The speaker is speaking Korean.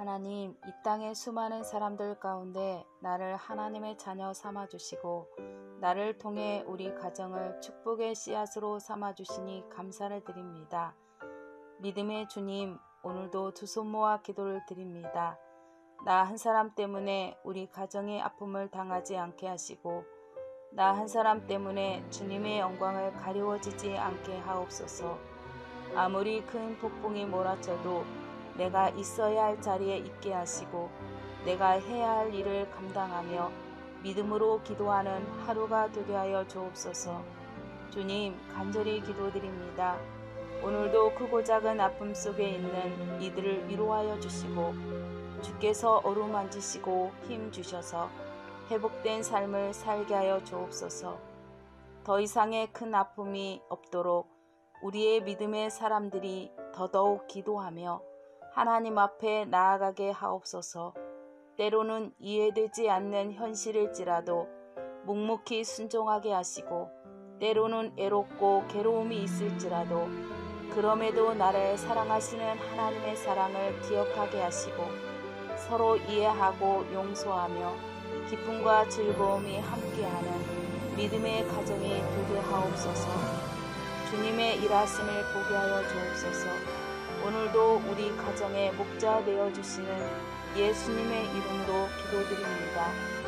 하나님, 이 땅의 수많은 사람들 가운데 나를 하나님의 자녀 삼아주시고 나를 통해 우리 가정을 축복의 씨앗으로 삼아주시니 감사를 드립니다. 믿음의 주님, 오늘도 두 손 모아 기도를 드립니다. 나 한 사람 때문에 우리 가정의 아픔을 당하지 않게 하시고 나 한 사람 때문에 주님의 영광을 가리워지지 않게 하옵소서. 아무리 큰 폭풍이 몰아쳐도 내가 있어야 할 자리에 있게 하시고 내가 해야 할 일을 감당하며 믿음으로 기도하는 하루가 되게 하여 주옵소서. 주님, 간절히 기도드립니다. 오늘도 크고 작은 아픔 속에 있는 이들을 위로하여 주시고 주께서 어루만지시고 힘 주셔서 회복된 삶을 살게 하여 주옵소서. 더 이상의 큰 아픔이 없도록 우리의 믿음의 사람들이 더더욱 기도하며 하나님 앞에 나아가게 하옵소서. 때로는 이해되지 않는 현실일지라도 묵묵히 순종하게 하시고 때로는 애롭고 괴로움이 있을지라도 그럼에도 나를 사랑하시는 하나님의 사랑을 기억하게 하시고 서로 이해하고 용서하며 기쁨과 즐거움이 함께하는 믿음의 가정이 되게 하옵소서. 주님의 일하심을 보게 하여 주옵소서. 오늘도 우리 가정의 목자 되어주시는 예수님의 이름으로 기도드립니다.